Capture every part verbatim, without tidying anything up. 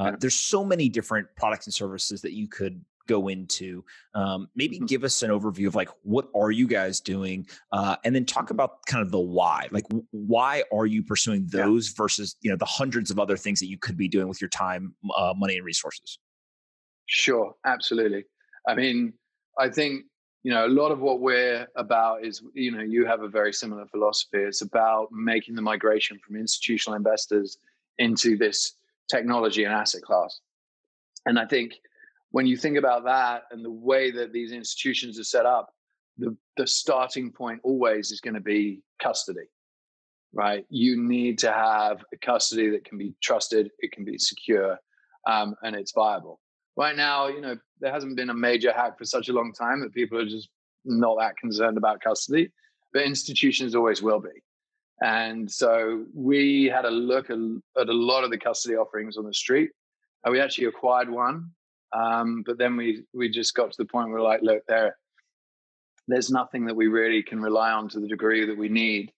Uh, there's so many different products and services that you could go into. Um, maybe give us an overview of like, what are you guys doing? Uh, and then talk about kind of the why, like why are you pursuing those yeah. versus, you know, the hundreds of other things that you could be doing with your time, uh, money and resources? Sure. Absolutely. I mean, I think, you know, a lot of what we're about is, you know, you have a very similar philosophy. It's about making the migration from institutional investors into this technology and asset class. And I think, when you think about that and the way that these institutions are set up, the, the starting point always is going to be custody, right? You need to have a custody that can be trusted, it can be secure, um, and it's viable. Right now, you know, there hasn't been a major hack for such a long time that people are just not that concerned about custody, but institutions always will be. And so we had a look at, at a lot of the custody offerings on the street, and we actually acquired one. Um, but then we, we just got to the point where we're like, look, there, there's nothing that we really can rely on to the degree that we need.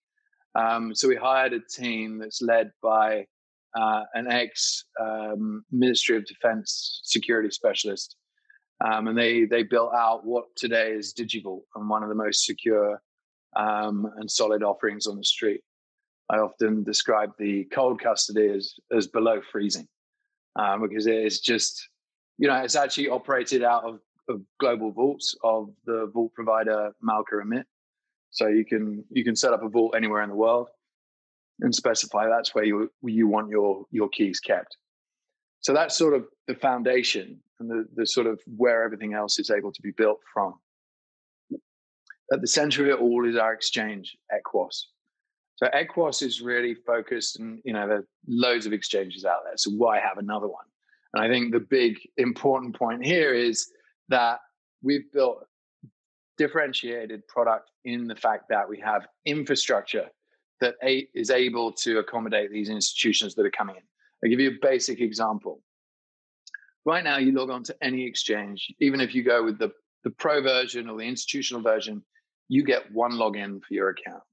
Um, so we hired a team that's led by uh, an ex um, Ministry of Defense security specialist. Um, and they, they built out what today is DigiVault and one of the most secure um, and solid offerings on the street. I often describe the cold custody as, as below freezing um, because it is just... You know, it's actually operated out of, of global vaults of the vault provider Malka Amit. So you can you can set up a vault anywhere in the world and specify that's where you you want your your keys kept. So that's sort of the foundation and the, the sort of where everything else is able to be built from. At the center of it all is our exchange, Equos. So Equos is really focused, and you know, there are loads of exchanges out there. So why have another one? And I think the big important point here is that we've built differentiated product in the fact that we have infrastructure that is able to accommodate these institutions that are coming in. I'll give you a basic example. Right now, you log on to any exchange, even if you go with the, the pro version or the institutional version, you get one login for your account,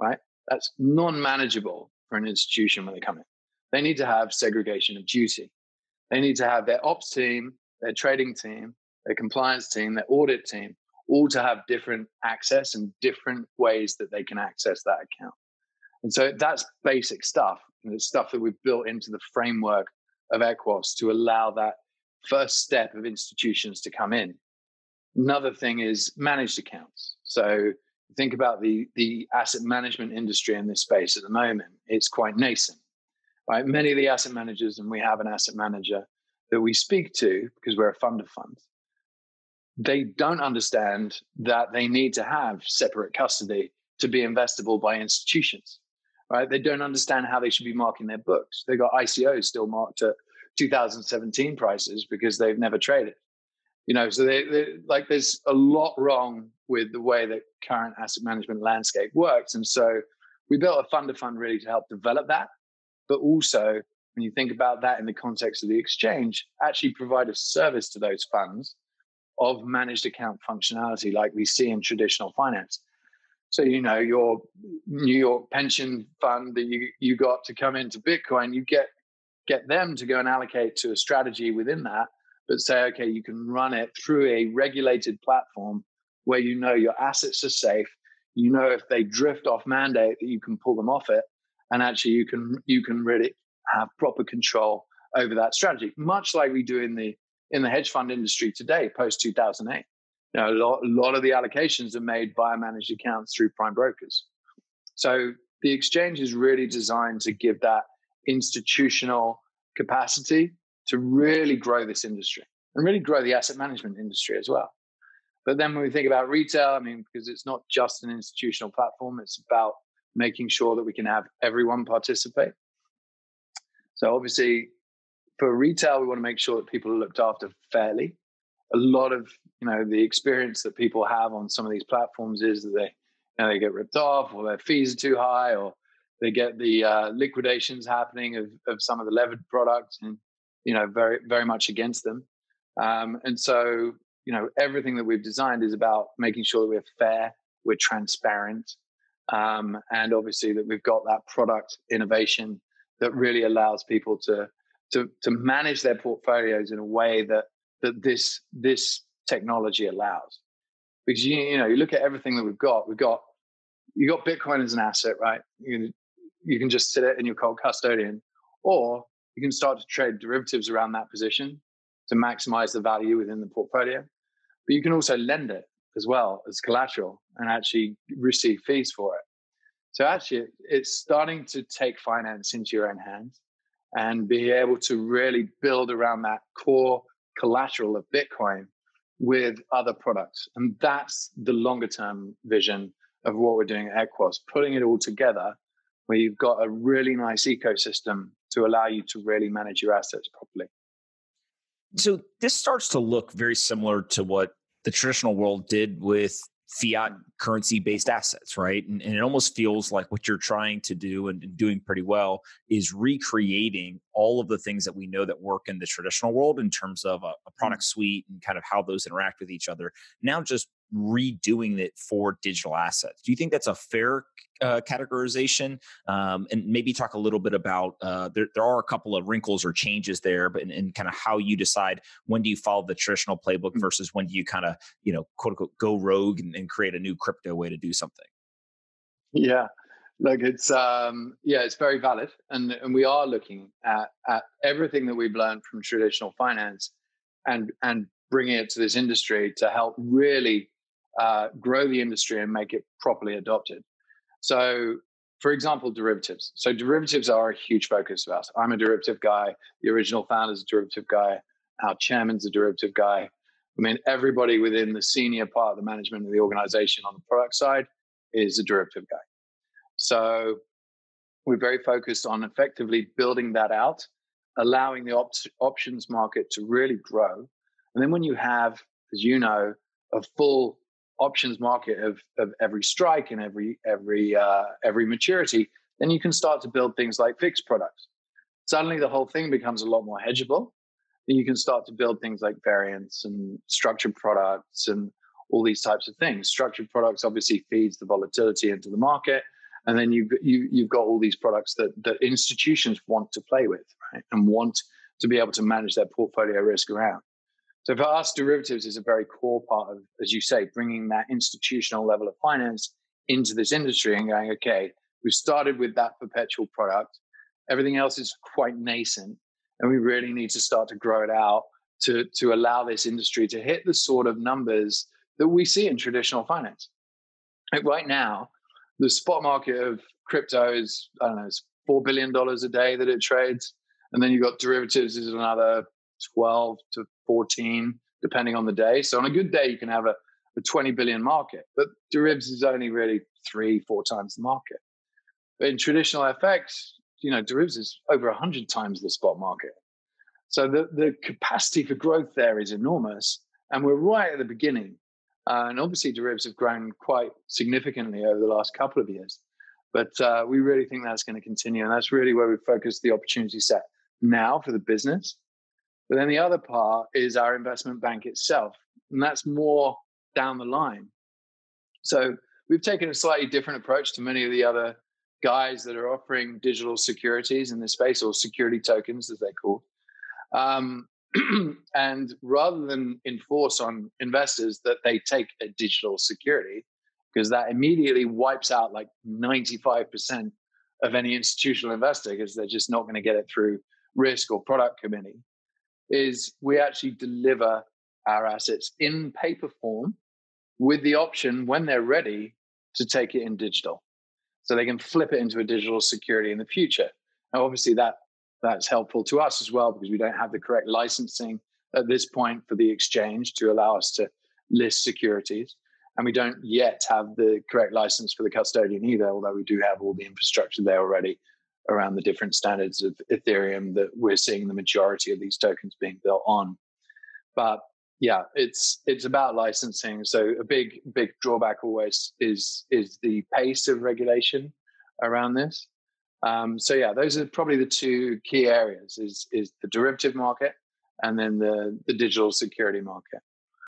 right? That's non-manageable for an institution when they come in. They need to have segregation of duty. They need to have their ops team, their trading team, their compliance team, their audit team, all to have different access and different ways that they can access that account. And so that's basic stuff. And it's stuff that we've built into the framework of Equos to allow that first step of institutions to come in. Another thing is managed accounts. So think about the, the asset management industry in this space at the moment. It's quite nascent. Right. Many of the asset managers, and we have an asset manager that we speak to because we're a fund of funds, they don't understand that they need to have separate custody to be investable by institutions. Right? They don't understand how they should be marking their books. They've got I C Os still marked at two thousand seventeen prices because they've never traded. You know, so they, they, like there's a lot wrong with the way that current asset management landscape works. And so we built a fund of fund really to help develop that. But also, when you think about that in the context of the exchange, actually provide a service to those funds of managed account functionality like we see in traditional finance. So, you know, your New York pension fund that you, you got to come into Bitcoin, you get, get them to go and allocate to a strategy within that, but say, okay, you can run it through a regulated platform where you know your assets are safe. You know if they drift off mandate that you can pull them off it. And actually, you can you can really have proper control over that strategy, much like we do in the in the hedge fund industry today, post two thousand eight. You know, a lot, a lot of the allocations are made via managed accounts through prime brokers. So the exchange is really designed to give that institutional capacity to really grow this industry and really grow the asset management industry as well. But then when we think about retail, I mean, because it's not just an institutional platform, it's about making sure that we can have everyone participate. So obviously, for retail, we want to make sure that people are looked after fairly. A lot of, you know, the experience that people have on some of these platforms is that they, you know, they get ripped off, or their fees are too high, or they get the uh, liquidations happening of, of some of the levered products, and you know, very very much against them. Um, and so, you know, everything that we've designed is about making sure that we're fair, we're transparent. Um, and obviously that we've got that product innovation that really allows people to to to manage their portfolios in a way that that this this technology allows. Because you, you know, you look at everything that we've got. We've got you got Bitcoin as an asset, right? You you can just sit it in your cold custodian, or you can start to trade derivatives around that position to maximize the value within the portfolio. But you can also lend it as well as collateral and actually receive fees for it. So actually, it's starting to take finance into your own hands and be able to really build around that core collateral of Bitcoin with other products. And that's the longer term vision of what we're doing at Equos, putting it all together where you've got a really nice ecosystem to allow you to really manage your assets properly. So this starts to look very similar to what the traditional world did with fiat currency-based assets, right? And, and it almost feels like what you're trying to do and, and doing pretty well is recreating all of the things that we know that work in the traditional world in terms of a, a product suite and kind of how those interact with each other. Now just redoing it for digital assets. Do you think that's a fair uh, categorization? Um, and maybe talk a little bit about, uh, there, there are a couple of wrinkles or changes there, but and kind of how you decide when do you follow the traditional playbook versus when do you kind of, you know, quote unquote, go rogue and, and create a new crypto way to do something? Yeah, look, it's, um, yeah, it's very valid. And, and we are looking at, at everything that we've learned from traditional finance and, and bringing it to this industry to help really Uh, grow the industry and make it properly adopted. So, for example, derivatives. So derivatives are a huge focus of us. I'm a derivative guy. The original founder's a derivative guy. Our chairman's a derivative guy. I mean, everybody within the senior part of the management of the organization on the product side is a derivative guy. So we're very focused on effectively building that out, allowing the op- options market to really grow. And then when you have, as you know, a full options market of, of every strike and every every uh, every maturity, then you can start to build things like fixed products. Suddenly the whole thing becomes a lot more hedgeable. Then you can start to build things like variants and structured products and all these types of things. Structured products obviously feeds the volatility into the market. And then you, you, you've got all these products that, that institutions want to play with, right? And want to be able to manage their portfolio risk around. So for us, derivatives is a very core part of, as you say, bringing that institutional level of finance into this industry and going, okay, we've started with that perpetual product. Everything else is quite nascent, and we really need to start to grow it out to, to allow this industry to hit the sort of numbers that we see in traditional finance. Like right now, the spot market of crypto is, I don't know, it's four billion dollars a day that it trades. And then you've got derivatives is another twelve to fourteen, depending on the day. So on a good day, you can have a, a twenty billion market, but derivatives is only really three, four times the market. But in traditional F X, you know, derivatives is over one hundred times the spot market. So the, the capacity for growth there is enormous. And we're right at the beginning. Uh, and obviously derivatives have grown quite significantly over the last couple of years. But uh, we really think that's going to continue. And that's really where we focus the opportunity set now for the business. But then the other part is our investment bank itself, and that's more down the line. So we've taken a slightly different approach to many of the other guys that are offering digital securities in this space, or security tokens, as they're called. Um, and rather than enforce on investors that they take a digital security, because that immediately wipes out like ninety-five percent of any institutional investor, because they're just not going to get it through risk or product committee, is we actually deliver our assets in paper form with the option, when they're ready, to take it in digital. So they can flip it into a digital security in the future. Now, obviously, that, that's helpful to us as well, because we don't have the correct licensing at this point for the exchange to allow us to list securities. And we don't yet have the correct license for the custodian either, although we do have all the infrastructure there already around the different standards of Ethereum that we're seeing the majority of these tokens being built on. But yeah, it's it's about licensing. So a big, big drawback always is is the pace of regulation around this. Um, so yeah, those are probably the two key areas, is is the derivative market and then the, the digital security market.